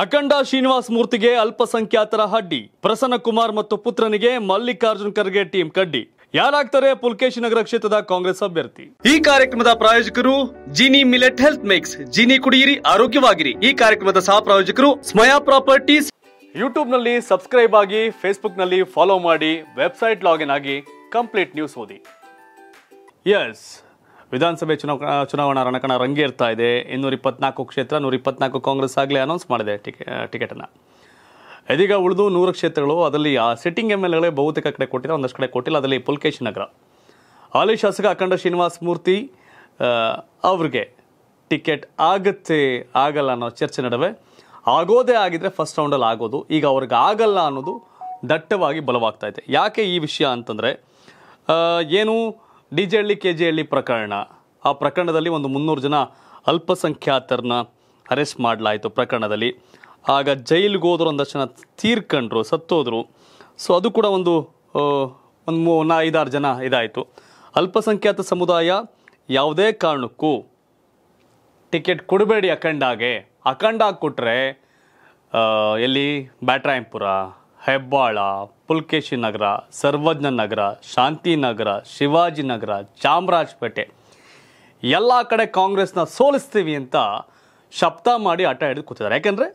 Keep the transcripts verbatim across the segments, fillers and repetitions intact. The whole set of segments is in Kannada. ಅಖಂಡ ಶ್ರೀನಿವಾಸ್ ಮೂರ್ತಿಗೆ ಅಲ್ಪಸಂಖ್ಯಾತರ ಹಡ್ಡಿ, ಪ್ರಸನ್ನ ಕುಮಾರ್ ಮತ್ತು ಪುತ್ರನಿಗೆ ಮಲ್ಲಿಕಾರ್ಜುನ್ ಖರ್ಗೆ ಟೀಮ್ ಕಡ್ಡಿ. ಯಾರಾಗ್ತಾರೆ ಪುಲಿಕೇಶಿನಗರ ಕ್ಷೇತ್ರದ ಕಾಂಗ್ರೆಸ್ ಅಭ್ಯರ್ಥಿ? ಈ ಕಾರ್ಯಕ್ರಮದ ಪ್ರಾಯೋಜಕರು Jini millet health mix. Jini ಕುಡಿಯಿರಿ, ಆರೋಗ್ಯವಾಗಿರಿ. ಈ ಕಾರ್ಯಕ್ರಮದ ಸಹ ಪ್ರಾಯೋಜಕರು ಸ್ಮಯಾ ಪ್ರಾಪರ್ಟೀಸ್. ಯೂಟ್ಯೂಬ್ ನಲ್ಲಿ ಸಬ್ಸ್ಕ್ರೈಬ್ ಆಗಿ, ಫೇಸ್ಬುಕ್ ನಲ್ಲಿ ಫಾಲೋ ಮಾಡಿ, ವೆಬ್ಸೈಟ್ ಲಾಗಿನ್ ಆಗಿ, ಕಂಪ್ಲೀಟ್ ನ್ಯೂಸ್ ಓದಿ. ಎಸ್, ವಿಧಾನಸಭೆ ಚುನಾವಣಾ ಚುನಾವಣಾ ರಣಕಣ ರಂಗೇರ್ತಾ ಇದೆ. ಇನ್ನೂರ ಇಪ್ಪತ್ನಾಲ್ಕು ಕ್ಷೇತ್ರ, ನೂರ ಇಪ್ಪತ್ನಾಲ್ಕು ಕಾಂಗ್ರೆಸ್ ಆಗಲೇ ಅನೌನ್ಸ್ ಮಾಡಿದೆ ಟಿಕೆ ಟಿಕೆಟನ್ನು. ಇದೀಗ ಉಳಿದು ನೂರು ಕ್ಷೇತ್ರಗಳು, ಅದರಲ್ಲಿ ಆ ಸಿಟ್ಟಿಂಗ್ ಎಮ್ ಎಲ್ ಎಗಳೇ ಬಹುತೇಕ ಕಡೆ ಕೊಟ್ಟಿದ್ದಾರೆ, ಒಂದಷ್ಟು ಕಡೆ ಕೊಟ್ಟಿಲ್ಲ. ಅದರಲ್ಲಿ ಪುಲಿಕೇಶಿನಗರ ಹಾಲಿ ಶಾಸಕ ಅಖಂಡ ಶ್ರೀನಿವಾಸ್ ಮೂರ್ತಿ ಅವ್ರಿಗೆ ಟಿಕೆಟ್ ಆಗುತ್ತೆ ಆಗಲ್ಲ ಅನ್ನೋ ಚರ್ಚೆ ನಡುವೆ, ಆಗೋದೇ ಆಗಿದ್ರೆ ಫಸ್ಟ್ ರೌಂಡಲ್ಲಿ ಆಗೋದು, ಈಗ ಅವ್ರಿಗೆ ಆಗಲ್ಲ ಅನ್ನೋದು ದಟ್ಟವಾಗಿ ಬಲವಾಗ್ತಾ ಇದೆ. ಯಾಕೆ ಈ ವಿಷಯ ಅಂತಂದರೆ, ಏನು D J Halli K G Halli ಪ್ರಕರಣ, ಆ ಪ್ರಕರಣದಲ್ಲಿ ಒಂದು ಮುನ್ನೂರು ಜನ ಅಲ್ಪಸಂಖ್ಯಾತರನ್ನ ಅರೆಸ್ಟ್ ಮಾಡಲಾಯಿತು ಪ್ರಕರಣದಲ್ಲಿ. ಆಗ ಜೈಲಿಗೆ ಹೋದ್ರು, ಒಂದಷ್ಟು ಜನ ತೀರ್ಕೊಂಡ್ರು, ಸತ್ತೋದ್ರು. ಸೊ ಅದು ಕೂಡ ಒಂದು ಒಂದು ಮೂ ನಾ ಐದಾರು ಜನ ಇದಾಯಿತು. ಅಲ್ಪಸಂಖ್ಯಾತ ಸಮುದಾಯ ಯಾವುದೇ ಕಾರಣಕ್ಕೂ ಟಿಕೆಟ್ ಕೊಡಬೇಡಿ ಅಖಂಡಾಗೆ. ಅಖಂಡ ಕೊಟ್ಟರೆ ಎಲ್ಲಿ ಬ್ಯಾಟರಾಯಂಪುರ, ಹೆಬ್ಬಾಳ, ಪುಲಿಕೇಶಿನಗರ, ಸರ್ವಜ್ಞ ನಗರ, ಶಾಂತಿನಗರ, ಶಿವಾಜಿನಗರ, ಚಾಮರಾಜಪೇಟೆ ಎಲ್ಲ ಕಡೆ ಕಾಂಗ್ರೆಸ್ನ ಸೋಲಿಸ್ತೀವಿ ಅಂತ ಶಬ್ದ ಮಾಡಿ ಆಟ ಹಿಡಿದು ಕೂತಿದ್ದಾರೆ. ಯಾಕೆಂದರೆ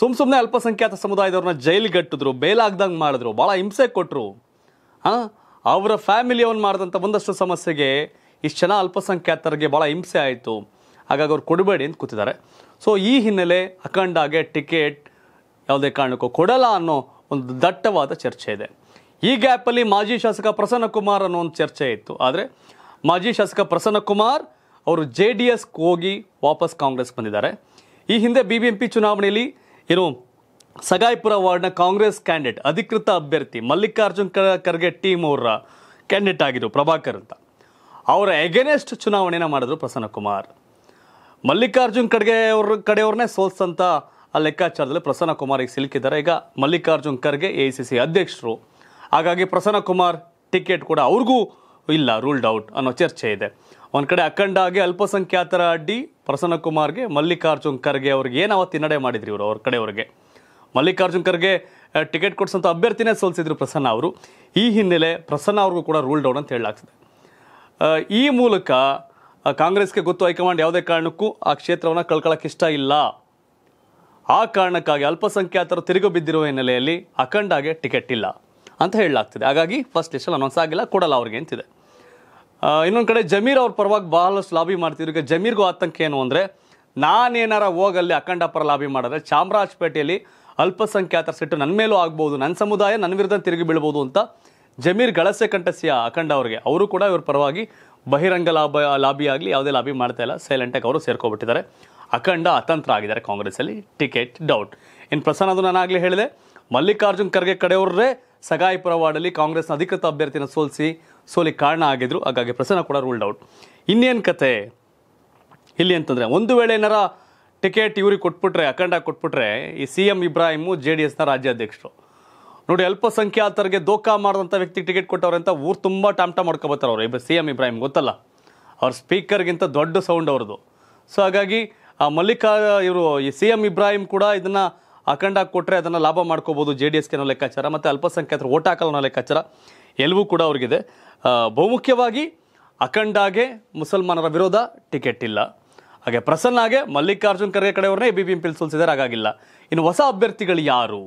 ಸುಮ್ಮ ಸುಮ್ಮನೆ ಅಲ್ಪಸಂಖ್ಯಾತ ಸಮುದಾಯದವ್ರನ್ನ ಜೈಲಿಗಟ್ಟಿದ್ರು, ಬೇಲಾಗ್ದಂಗೆ ಮಾಡಿದ್ರು, ಭಾಳ ಹಿಂಸೆ ಕೊಟ್ಟರು. ಹಾಂ, ಅವರ ಫ್ಯಾಮಿಲಿಯವ್ನು ಮಾಡಿದಂಥ ಒಂದಷ್ಟು ಸಮಸ್ಯೆಗೆ ಇಷ್ಟು ಜನ ಅಲ್ಪಸಂಖ್ಯಾತರಿಗೆ ಭಾಳ ಹಿಂಸೆ ಆಯಿತು, ಹಾಗಾಗಿ ಅವ್ರು ಕೊಡಬೇಡಿ ಅಂತ ಕೂತಿದ್ದಾರೆ. ಸೊ ಈ ಹಿನ್ನೆಲೆ ಅಖಂಡಾಗೆ ಟಿಕೆಟ್ ಯಾವುದೇ ಕಾರಣಕ್ಕೂ ಕೊಡಲ್ಲ ಅನ್ನೋ ಒಂದು ದಟ್ಟವಾದ ಚರ್ಚೆ ಇದೆ. ಈ ಗ್ಯಾಪಲ್ಲಿ ಮಾಜಿ ಶಾಸಕ ಪ್ರಸನ್ನ ಕುಮಾರ್ ಅನ್ನೋ ಒಂದು ಚರ್ಚೆ ಇತ್ತು. ಆದರೆ ಮಾಜಿ ಶಾಸಕ ಪ್ರಸನ್ನ ಕುಮಾರ್ ಅವರು ಜೆ ಡಿ ಎಸ್ಗೆ ಹೋಗಿ ವಾಪಸ್ ಕಾಂಗ್ರೆಸ್ ಬಂದಿದ್ದಾರೆ. ಈ ಹಿಂದೆ ಬಿ ಬಿ ಎಂ ಪಿ ಚುನಾವಣೆಯಲ್ಲಿ ಏನು ಸಗಾಯ್ಪುರ ವಾರ್ಡ್ನ ಕಾಂಗ್ರೆಸ್ ಕ್ಯಾಂಡಿಡೇಟ್, ಅಧಿಕೃತ ಅಭ್ಯರ್ಥಿ ಮಲ್ಲಿಕಾರ್ಜುನ್ ಖರ್ಗೆ ಟೀಮ್ ಅವರ ಕ್ಯಾಂಡಿಡೇಟ್ ಆಗಿದ್ರು ಪ್ರಭಾಕರ್ ಅಂತ, ಅವರ ಎಗೇನೆಸ್ಟ್ ಚುನಾವಣೆನ ಮಾಡಿದ್ರು ಪ್ರಸನ್ನ ಕುಮಾರ್. ಮಲ್ಲಿಕಾರ್ಜುನ್ ಖರ್ಗೆ ಅವ್ರ ಕಡೆಯವ್ರನ್ನೇ ಸೋಲ್ಸಂತ ಆ ಲೆಕ್ಕಾಚಾರದಲ್ಲಿ ಪ್ರಸನ್ನ ಕುಮಾರಿಗೆ ಸಿಲುಕಿದ್ದಾರೆ. ಈಗ Mallikarjun Kharge A I C C ಅಧ್ಯಕ್ಷರು, ಹಾಗಾಗಿ ಪ್ರಸನ್ನ ಕುಮಾರ್ ಟಿಕೆಟ್ ಕೂಡ ಅವ್ರಿಗೂ ಇಲ್ಲ, ರೂಲ್ಡ್ ಔಟ್ ಅನ್ನೋ ಚರ್ಚೆ ಇದೆ. ಒಂದು ಕಡೆ ಅಖಂಡಾಗಿ ಅಲ್ಪಸಂಖ್ಯಾತರ ಅಡ್ಡಿ ಪ್ರಸನ್ನ ಕುಮಾರ್ಗೆ, ಮಲ್ಲಿಕಾರ್ಜುನ್ ಖರ್ಗೆ ಅವ್ರಿಗೆ ಏನು ಅವತ್ತು ಹಿನ್ನಡೆ ಮಾಡಿದ್ರಿ ಇವರು, ಅವ್ರ ಕಡೆಯವ್ರಿಗೆ ಮಲ್ಲಿಕಾರ್ಜುನ್ ಖರ್ಗೆ ಟಿಕೆಟ್ ಕೊಡಿಸೋಂಥ ಅಭ್ಯರ್ಥಿನೇ ಸೋಲಿಸಿದ್ರು ಪ್ರಸನ್ನ ಅವರು. ಈ ಹಿನ್ನೆಲೆ ಪ್ರಸನ್ನ ಅವ್ರಿಗೂ ಕೂಡ ರೂಲ್ಡ್ ಔಟ್ ಅಂತ ಹೇಳಲಾಗ್ತದೆ. ಈ ಮೂಲಕ ಕಾಂಗ್ರೆಸ್ಗೆ ಗೊತ್ತು, ಹೈಕಮಾಂಡ್ ಯಾವುದೇ ಕಾರಣಕ್ಕೂ ಆ ಕ್ಷೇತ್ರವನ್ನು ಕಳ್ಕೊಳ್ಳೋಕೆ ಇಷ್ಟ ಇಲ್ಲ. ಆ ಕಾರಣಕ್ಕಾಗಿ ಅಲ್ಪಸಂಖ್ಯಾತರು ತಿರುಗು ಬಿದ್ದಿರುವ ಹಿನ್ನೆಲೆಯಲ್ಲಿ ಅಖಂಡಾಗೆ ಟಿಕೆಟ್ ಇಲ್ಲ ಅಂತ ಹೇಳಲಾಗ್ತಿದೆ. ಹಾಗಾಗಿ ಫಸ್ಟ್ ಲಿಸ್ಟಲ್ಲಿ ಅನೌನ್ಸ್ ಆಗಿಲ್ಲ, ಕೊಡಲ್ಲ ಅವ್ರಿಗೆ ಅಂತಿದೆ. ಇನ್ನೊಂದು ಕಡೆ ಜಮೀರ್ ಅವ್ರ ಪರವಾಗಿ ಬಹಳಷ್ಟು ಲಾಬಿ ಮಾಡ್ತಿದ್ರು. ಈಗ ಜಮೀರ್ಗೂ ಆತಂಕ ಏನು ಅಂದರೆ, ನಾನೇನಾರ ಹೋಗಲ್ಲಿ ಅಖಂಡ ಪರ ಲಾಬಿ ಮಾಡಿದ್ರೆ ಚಾಮರಾಜಪೇಟೆಯಲ್ಲಿ ಅಲ್ಪಸಂಖ್ಯಾತರ ಸಿಟ್ಟು ನನ್ನ ಮೇಲೂ ಆಗ್ಬೋದು, ನನ್ನ ಸಮುದಾಯ ನನ್ನ ವಿರುದ್ಧ ತಿರುಗಿ ಬೀಳ್ಬೋದು ಅಂತ ಜಮೀರ್ ಗಳಸೆ ಕಂಠಸಿಯ ಅಖಂಡ ಅವ್ರಿಗೆ. ಅವರು ಕೂಡ ಇವ್ರ ಪರವಾಗಿ ಬಹಿರಂಗ ಲಾಭ ಲಾಬಿ ಆಗಲಿ ಯಾವುದೇ ಲಾಬಿ ಮಾಡ್ತಾ ಇಲ್ಲ, ಸೈಲೆಂಟಾಗಿ ಅವರು ಸೇರ್ಕೊಬಿಟ್ಟಿದ್ದಾರೆ. ಅಖಂಡ ಅತಂತ್ರ ಆಗಿದ್ದಾರೆ ಕಾಂಗ್ರೆಸ್ಸಲ್ಲಿ, ಟಿಕೆಟ್ ಡೌಟ್. ಇನ್ನು ಪ್ರಸನ್ನ, ಅದು ನಾನು ಆಗಲೇ ಹೇಳಿದೆ, ಮಲ್ಲಿಕಾರ್ಜುನ್ ಖರ್ಗೆ ಕಡೆಯವ್ರೇ ಸಗಾಯಿಪುರ ವಾರ್ಡಲ್ಲಿ ಕಾಂಗ್ರೆಸ್ನ ಅಧಿಕೃತ ಅಭ್ಯರ್ಥಿನ ಸೋಲಿಸಿ ಸೋಲಿ ಕಾರಣ ಆಗಿದ್ರು, ಹಾಗಾಗಿ ಪ್ರಸನ್ನ ಕೂಡ ರೂಲ್ಡ್ ಔಟ್. ಇನ್ನೇನು ಕತೆ ಇಲ್ಲಿ ಅಂತಂದರೆ, ಒಂದು ವೇಳೆ ಏನಾರ ಟಿಕೆಟ್ ಇವ್ರಿಗೆ ಕೊಟ್ಬಿಟ್ರೆ, ಅಖಂಡ ಕೊಟ್ಬಿಟ್ರೆ, ಈ C M Ibrahim J D ಎಸ್ನ ರಾಜ್ಯಾಧ್ಯಕ್ಷರು ನೋಡಿ, ಅಲ್ಪಸಂಖ್ಯಾತರಿಗೆ ದೋಖಾ ಮಾಡಿದಂಥ ವ್ಯಕ್ತಿಗೆ ಟಿಕೆಟ್ ಕೊಟ್ಟವ್ರೆ ಅಂತ ಊರು ತುಂಬ ಟಾಮ್ಟ ಮಾಡ್ಕೊಬರ್ತಾರೆ ಅವರು. ಇಬ್ಬರು ಸಿ ಎಂ ಇಬ್ರಾಹಿಮ್ ಗೊತ್ತಲ್ಲ, ಅವ್ರ ಸ್ಪೀಕರ್ಗಿಂತ ದೊಡ್ಡ ಸೌಂಡ್ ಅವ್ರದ್ದು. ಸೊ ಹಾಗಾಗಿ ಆ ಮಲ್ಲಿಕಾ ಇವರು ಈ ಸಿ ಎಂ ಇಬ್ರಾಹಿಂ ಕೂಡ ಇದನ್ನು ಅಖಂಡ ಕೊಟ್ಟರೆ ಅದನ್ನು ಲಾಭ ಮಾಡ್ಕೋಬೋದು ಜೆ ಡಿ ಎಸ್ಗೆ ಅನ್ನೋ ಲೆಕ್ಕಾಚಾರ, ಮತ್ತು ಅಲ್ಪಸಂಖ್ಯಾತರು ಓಟ್ ಹಾಕಲ್ಲ ಅನ್ನೋ ಲೆಕ್ಕಾಚಾರ ಎಲ್ಲವೂ ಕೂಡ ಅವ್ರಿಗಿದೆ. ಬಹುಮುಖ್ಯವಾಗಿ ಅಖಂಡಾಗೆ ಮುಸಲ್ಮಾನರ ವಿರೋಧ, ಟಿಕೆಟ್ ಇಲ್ಲ. ಹಾಗೆ ಪ್ರಸನ್ನಾಗೆ ಮಲ್ಲಿಕಾರ್ಜುನ್ ಖರ್ಗೆ ಕಡೆಯವ್ರನ್ನೇ ಬಿ ಬಿ ಎಂ ಪಿಲ್ ಸೋಲಿಸಿದ್ದಾರೆ, ಹಾಗಾಗಿಲ್ಲ. ಇನ್ನು ಹೊಸ ಅಭ್ಯರ್ಥಿಗಳು ಯಾರು?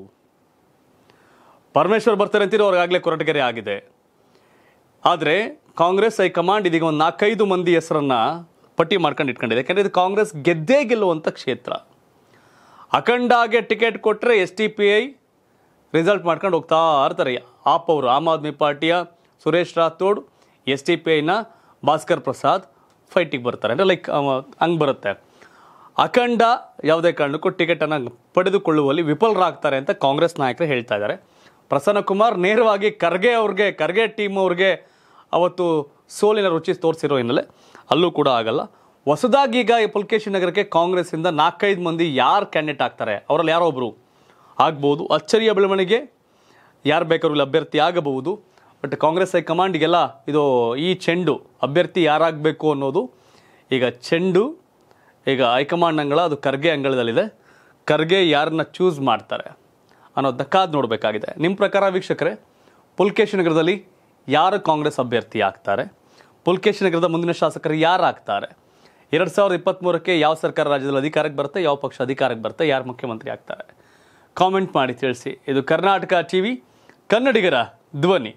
ಪರಮೇಶ್ವರ್ ಬರ್ತಾರೆ ಅಂತೀರಿ, ಅವ್ರಿಗಾಗಲೇ ಕೊರಟಗೆರೆ ಆಗಿದೆ. ಆದರೆ ಕಾಂಗ್ರೆಸ್ ಹೈಕಮಾಂಡ್ ಇದೀಗ ಒಂದು ನಾಲ್ಕೈದು ಮಂದಿ ಹೆಸರನ್ನು ಪಟ್ಟಿ ಮಾಡ್ಕೊಂಡು ಇಟ್ಕೊಂಡಿದೆ. ಯಾಕೆಂದರೆ ಇದು ಕಾಂಗ್ರೆಸ್ ಗೆದ್ದೇ ಗೆಲ್ಲುವಂಥ ಕ್ಷೇತ್ರ. ಅಖಂಡಾಗೆ ಟಿಕೆಟ್ ಕೊಟ್ಟರೆ S T P I result ಮಾಡ್ಕೊಂಡು ಹೋಗ್ತಾ ಇರ್ತಾರೆ. ಆಪ್ ಅವರು, ಆಮ್ ಆದ್ಮಿ ಪಾರ್ಟಿಯ Suresh Rathod, S T P ಐನ ಭಾಸ್ಕರ್ ಪ್ರಸಾದ್ ಫೈಟಿಗೆ ಬರ್ತಾರೆ. ಅಂದರೆ ಲೈಕ್ ಹಂಗೆ ಬರುತ್ತೆ. ಅಖಂಡ ಯಾವುದೇ ಕಾರಣಕ್ಕೂ ಟಿಕೆಟನ್ನು ಪಡೆದುಕೊಳ್ಳುವಲ್ಲಿ ವಿಫಲರಾಗ್ತಾರೆ ಅಂತ ಕಾಂಗ್ರೆಸ್ ನಾಯಕರು ಹೇಳ್ತಾ ಇದ್ದಾರೆ. ಪ್ರಸನ್ನ ಕುಮಾರ್ ನೇರವಾಗಿ ಖರ್ಗೆ ಅವ್ರಿಗೆ, ಖರ್ಗೆ ಟೀಮ್ ಅವ್ರಿಗೆ ಅವತ್ತು ಸೋಲಿನ ರುಚಿ ತೋರಿಸಿರೋ ಹಿನ್ನೆಲೆ ಅಲ್ಲೂ ಕೂಡ ಆಗಲ್ಲ. ಹೊಸದಾಗಿ ಈಗ ಪುಲಿಕೇಶಿನಗರಕ್ಕೆ ಕಾಂಗ್ರೆಸ್ಸಿಂದ ನಾಲ್ಕೈದು ಮಂದಿ ಯಾರು ಕ್ಯಾಂಡಿಡೇಟ್ ಆಗ್ತಾರೆ, ಅವರಲ್ಲಿ ಯಾರೊಬ್ಬರು ಆಗ್ಬೋದು. ಅಚ್ಚರಿಯ ಬೆಳವಣಿಗೆ, ಯಾರು ಬೇಕಾದ್ರೂ ಅಭ್ಯರ್ಥಿ ಆಗಬಹುದು. ಬಟ್ ಕಾಂಗ್ರೆಸ್ ಹೈಕಮಾಂಡ್ಗೆಲ್ಲ ಇದು ಈ ಚೆಂಡು, ಅಭ್ಯರ್ಥಿ ಯಾರಾಗಬೇಕು ಅನ್ನೋದು ಈಗ ಚೆಂಡು ಈಗ ಹೈಕಮಾಂಡ್ ಅಂಗಳ, ಅದು ಖರ್ಗೆ ಅಂಗಳದಲ್ಲಿದೆ. ಖರ್ಗೆ ಯಾರನ್ನ ಚೂಸ್ ಮಾಡ್ತಾರೆ ಅನ್ನೋದನ್ನ ಕಾದು ನೋಡಬೇಕಾಗಿದೆ. ನಿಮ್ಮ ಪ್ರಕಾರ ವೀಕ್ಷಕರೇ, ಪುಲ್ಕೇಶಿನಗರದಲ್ಲಿ ಯಾರು ಕಾಂಗ್ರೆಸ್ ಅಭ್ಯರ್ಥಿ ಆಗ್ತಾರೆ, ಪುಲ್ಕೇಶಿನಗರದ ಮುಂದಿನ ಶಾಸಕರು ಯಾರು ಆಗ್ತಾರೆ, ಎರಡು ಸಾವಿರದ ಇಪ್ಪತ್ತ್ಮೂರಕ್ಕೆ ಯಾವ ಸರ್ಕಾರ ರಾಜ್ಯದಲ್ಲಿ ಅಧಿಕಾರಕ್ಕೆ ಬರುತ್ತೆ, ಯಾವ ಪಕ್ಷ ಅಧಿಕಾರಕ್ಕೆ ಬರುತ್ತೆ, ಯಾರು ಮುಖ್ಯಮಂತ್ರಿ ಆಗ್ತಾರೆ, ಕಾಮೆಂಟ್ ಮಾಡಿ ತಿಳಿಸಿ. ಇದು ಕರ್ನಾಟಕ ಟಿವಿ, ಕನ್ನಡಿಗರ ಧ್ವನಿ.